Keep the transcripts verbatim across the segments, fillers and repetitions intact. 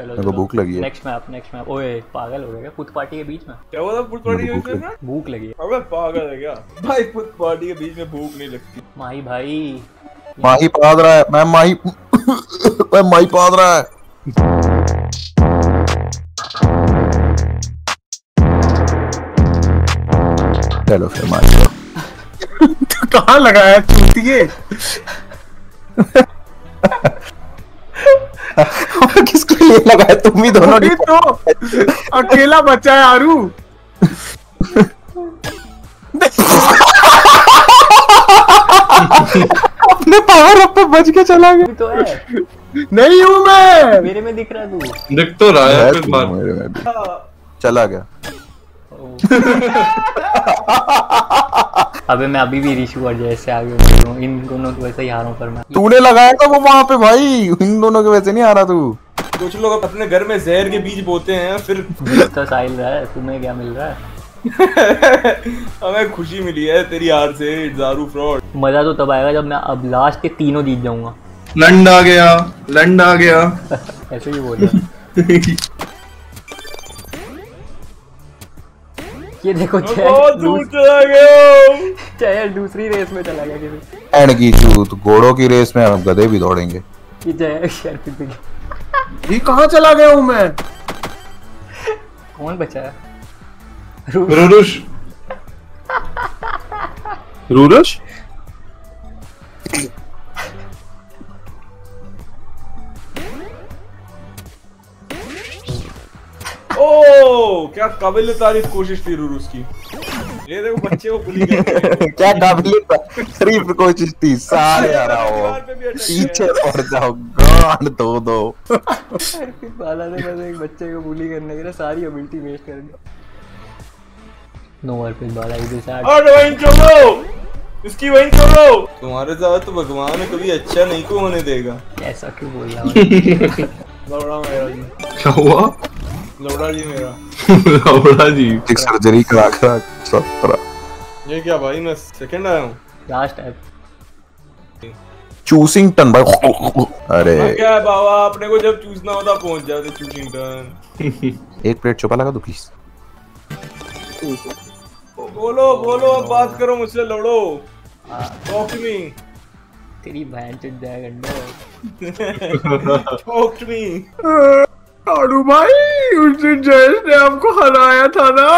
मेरे को भूख लगी है। नेक्स्ट मैप नेक्स्ट मैप ओए पागल हो गया पुत पार्टी के बीच में। क्या बोला पुत पार्टी के बीच में? भूख लगी है। अबे पागल है क्या भाई, पुत पार्टी के बीच में भूख नहीं लगती। माही भाई माही पाद रहा है। मैं माही मैं माही पाद रहा है। चलो फिर मार तू कहाँ लगाया चूतिए किसके लिए लगाया? तुम ही दोनों तो अकेला बचा है आरू। अपने पावर अप पे बच के चला गया तो है। नहीं हूँ मैं, मेरे में दिख रहा तू, दिख तो रहा है मेरे में भी। चला गया। अबे मैं अभी भी रिशु और जैसे आगे बढ़ रहा हूँ, इन दोनों की वजह से हारूं। पर मैं तूने लगाया था वो वहाँ पे भाई, इन दोनों की वजह से नहीं हारा तू। कुछ लोग अपने घर में जहर के बीज बोते हैं फिर तो साहिल रहा है। तुम्हें क्या मिल रहा है? हमें खुशी मिली है तेरी हार से दारू फ्रॉड। मजा तो तब आएगा जब मैं अब लास्ट के तीनों जीत जाऊंगा। लंड आ गया, लंड आ गया। ऐसे ही बोल। ये देखो चला गया, दूसरी रेस में चला गया। एंड की चूत घोड़ों की रेस में हम गधे भी दौड़ेंगे। ये कहाँ चला गया हूँ मैं? कौन बचा? रुरुश। रुरुश ओ, क्या काबिल तारीफ कोशिश थी रूरूस की। ये देखो बच्चे वो पुली गए। क्या काबिल तारीफ कोशिश थी। सारे आ रहा हो पीछे और जाओ गांड दो दो साला ने बस एक बच्चे को पुली करने के लिए सारी एबिलिटी वेस्ट कर दी। नो और फिर बाला इधर से और वहीं चलो इसकी वहीं चलो। तुम्हारे साथ तो भगवान कभी अच्छा नहीं को होने देगा। ऐसा क्यों बोल रहा है? लौड़ा मेरा क्या हुआ? लौड़ा जी मेरा लौड़ा जी एक सर्जरी करा करा सत्रह। ये क्या भाई, मैं सेकंड आया हूँ लास्ट टाइम। चूसिंगटन भाई। अरे क्या है बाबा, अपने को जब चूसना होता पहुंच जाते चूसिंगटन। एक प्लेट छुपा लगा दो प्लीज। बोलो बोलो अब बात करो मुझसे लौड़ो। टॉक मी तेरी बहन चुट जाएगा। टॉक मी आरू भाई, उस दिन जयेश ने आपको हराया था ना।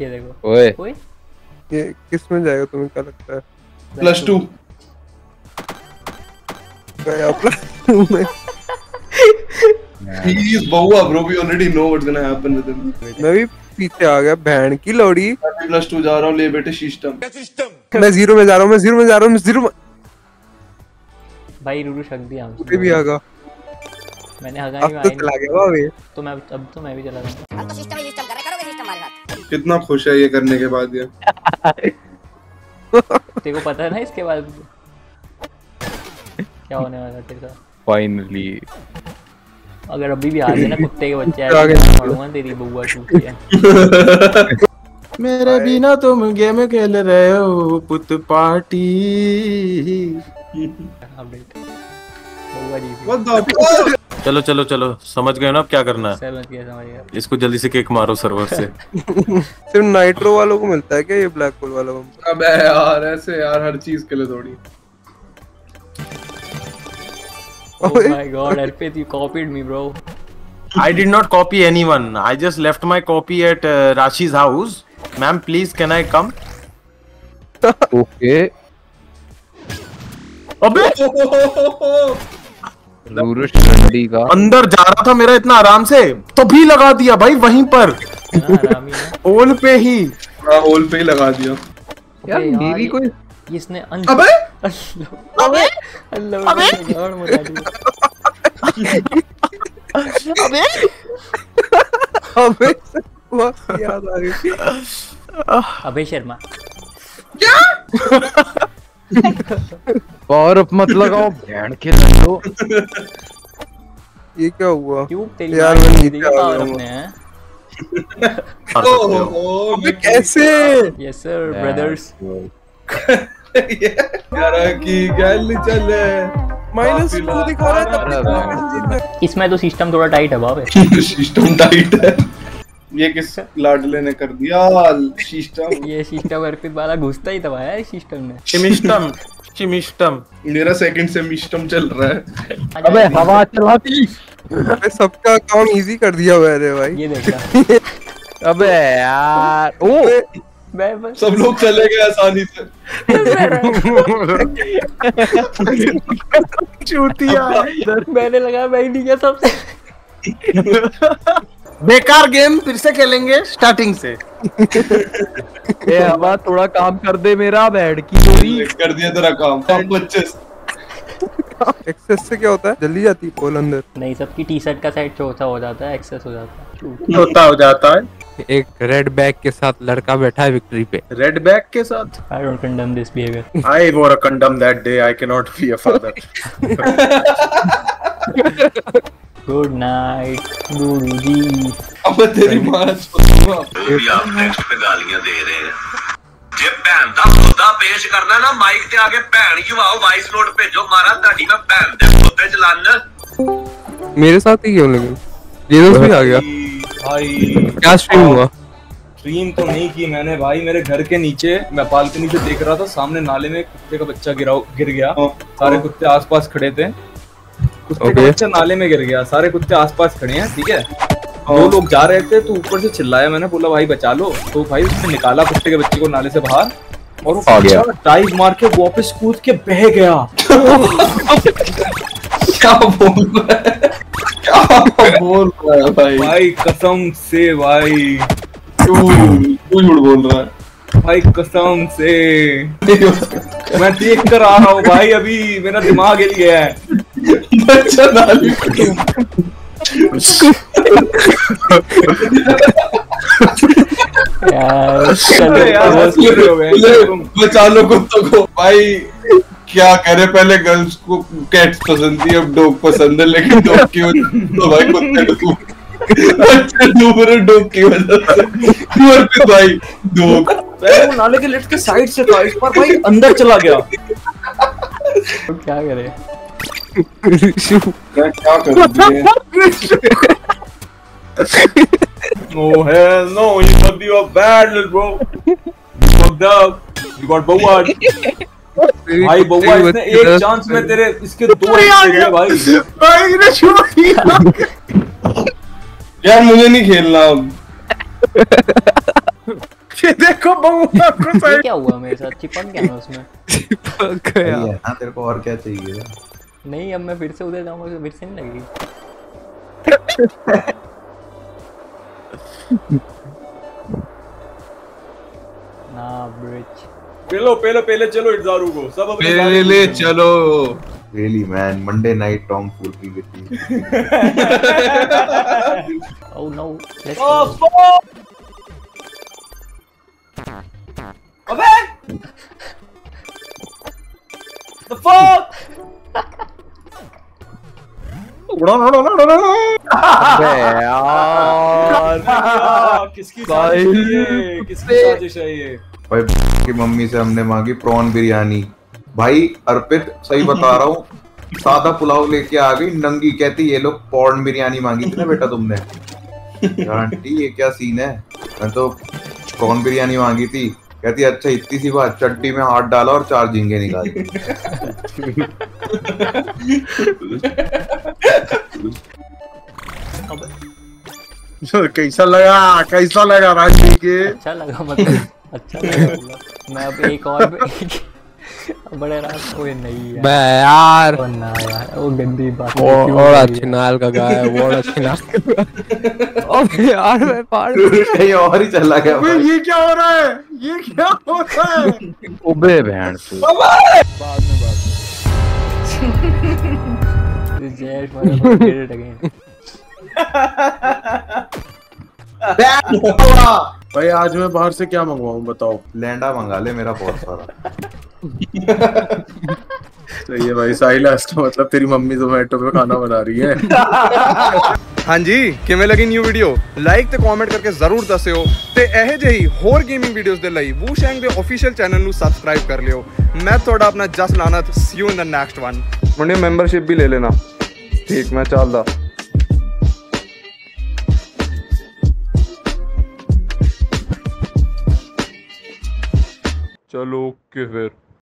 ये देखो ओए ओए ये किस में जाएगा तुम्हें क्या लगता है? प्लस टू गया प्लस टू में। He's Bahua bro, we already know what's gonna happen with him. मैं भी पीछे आ गया बहन की लौड़ी। प्लस टू जा रहा हूँ ले बेटे सिस्टम सिस्टम। मैं जीरो में जा रहा हूँ, मैं जीरो में जा रहा हूँ, जीरो में। भाई रूरू शक दिया हमसे भी आगा। मैंने हगाई तो चला गया भाई। तो मैं अब तो मैं भी चला गया। अब तो सिस्टम ही सिस्टम कर रहा है, करोगे सिस्टम हमारे साथ। कितना खुश है ये करने के बाद ये। तेरे को पता है ना इसके बाद क्या होने वाला तेरे साथ। फाइनली अगर अभी भी आ गए ना कुत्ते के बच्चे आगे मारूंगा तेरी बुआ चूती है। मेरे बिना तुम गेम खेल रहे हो पुत पार्टी। चलो चलो चलो समझ गए ना अब क्या करना है। समझ गया समझ गया। इसको जल्दी से केक मारो सर्वर से। सिर्फ नाइट्रो वालों को मिलता है क्या ये ब्लैक होल वालों को? अबे यार ऐसे यार हर चीज के लिए थोड़ी। Oh my God Arpit, you copied me bro. I did not copy anyone. I just left my copy at uh, Rashi's house. Ma'am, please can I come? Okay. अबे का अंदर जा रहा था मेरा इतना आराम से तो भी लगा दिया भाई वहीं पर। ओल पे ही ओल पे ही लगा दिया यार मेरी कोई इसने। अबे अबे अबे अबे अबे याद आ गई। अबे शर्मा क्या और मत लगाओ बैंड के लंडो। ये क्या हुआ तेरी यार? मैं कैसे यस सर ब्रदर्स यार की गल चले माइनस टू दिखा रहा है तब तक। इसमें तो सिस्टम थोड़ा टाइट है बाबे। सिस्टम टाइट है। ये किस लाडले ने कर दिया सिस्टम। ये सिस्टम अर्पित वाला घुसता ही दबाया है सिस्टम ने। सिस्टम सिस्टम मेरा सेकंड सेमिस्टम चल रहा है। अबे हवा चलाती। अबे सबका काम इजी कर दिया मेरे भाई। ये देखा। अबे यार ओ सब लोग चले गए आसानी से। चूतिया मैंने लगा मैं नहीं गया सबसे। बेकार गेम फिर से खेलेंगे स्टार्टिंग से। ये हवा थोड़ा काम कर दे मेरा बैड की बोरी कर दिया तेरा काम। एक्सेस से क्या होता है? जल्दी जाती पोल अंदर। नहीं सबकी टी शर्ट का साइड छोटा हो जाता है, एक्सेस हो जाता है, छोटा हो जाता है। एक रेड बैग के साथ लड़का बैठा है विक्ट्री पे। रेड बैग के साथ? I don't condemn this behaviour. I wore a condom that day. I can not be a father. Good night Guru ji. अब तेरी मां तेरी आप नेक्स्ट पे गालियां दे रहे हैं। जे भैन दा मुद्दा पेश करना ना माइक ते आके भैन युवाओ वॉइस नोट भेजो मारा ताडी मैं भैन दे मुद्दे चलान। मेरे साथ ही क्यों लेकिन जीरोस भी आ गया भाई। क्या स्ट्रीम हुआ? स्ट्रीम तो नहीं की मैंने भाई। मेरे घर के नीचे मैं बालकनी से देख रहा था, सामने नाले में कुत्ते का बच्चा गिरा गिर गया। सारे कुत्ते आसपास खड़े थे। कुत्ते okay. का बच्चा नाले में गिर गया, सारे कुत्ते आसपास खड़े हैं, ठीक है। दो oh. लोग जा रहे थे तो ऊपर से चिल्लाया, मैंने बोला भाई बचा लो, तो भाई उसने निकाला कुत्ते के बच्चे को नाले से बाहर और वो डाइव मार के वापस कूद के बह गया। क्या बोल रहा है? क्या बोल रहा है भाई? भाई कसम से भाई झूठ बोल रहा है भाई, कसम से। मैं देख कर आ रहा हूँ भाई, अभी मेरा दिमाग हिल गया है। बच्चा नाली बचा लो कुत्तों को भाई। क्या करे, पहले गर्ल्स को कैट्स पसंद थी, अब डॉग पसंद है, लेकिन डॉग की वजह तो भाई कुत्ते अच्छा डोग की वजह भाई डोग नाले के लिफ्ट के साइड से था, इस पर भाई अंदर चला गया। तो क्या करे? क्या क्या no hell no, you got you are bad little bro, you fucked up, you got bowed भाई। बउआ इसने एक चांस में तेरे इसके दो गए भाई। भाई ने छोड़ दिया यार, मुझे नहीं खेलना अब। ये देखो बउआ को क्या हुआ मेरे साथ, चिपक गया मैं उसमें। चिपक गया हां, तेरे को और क्या चाहिए? नहीं अब मैं फिर से उधर जाऊंगा, फिर से नहीं लगेगी ना ब्रिज। पेलो पेलो पहले चलो इट्जारू को सब पहले ले चलो। Really man, Monday night tomfoolery with me. Oh no, let's oh, go. Abey! The fuck! No no no no no no! Abey yaar! किसकी साजिश है? किसकी साजिश है ये? भाई की मम्मी से हमने मांगी प्रॉन बिरयानी। भाई अर्पित सही बता रहा हूँ, सादा पुलाव लेके आ गई नंगी, कहती ये लोग पॉर्न बिरयानी मांगी थी ना बेटा तुमने। आंटी ये क्या सीन है, मैं तो कॉर्न बिरयानी मांगी थी। कहती अच्छा इतनी सी बात, चट्टी में हाथ डाला और चार झींगे निकाल दिए। कैसा लगा, कैसा लगा राजी के? अच्छा लगा मतलब, अच्छा लगा। मैं अब एक और बड़े रात कोई नहीं है यार। ओ ना यार, वो गंदी बात। और अच्छी नाल का गाय है, और अच्छी नाल का। ओए यार मैं पार नहीं, और ही चला गया भाई। ये क्या हो रहा है, ये क्या हो रहा है? ओबे बहन तू बाद में बात। जय फॉर गेट अगेन भाई। आज मैं बाहर से क्या मंगवाऊं बताओ? लैंडा मंगा ले मेरा बहुत सारा। सही है भाई साहिल, मतलब तेरी मम्मी जोमेटो पे खाना बना रही है। हाँ जी, किमें लगी न्यू वीडियो? लाइक ते कमेंट करके जरूर दस्यो ते एहे जेही होर गेमिंग वीडियोस दे लई WuShang दे ऑफिशियल चैनल नू सब्सक्राइब कर लियो। मैं थोड़ा अपना जस लानत, see you in the next one. मुझे मेंबरशिप भी ले लेना। ठीक, मैं चलदा। चलो ओके फिर।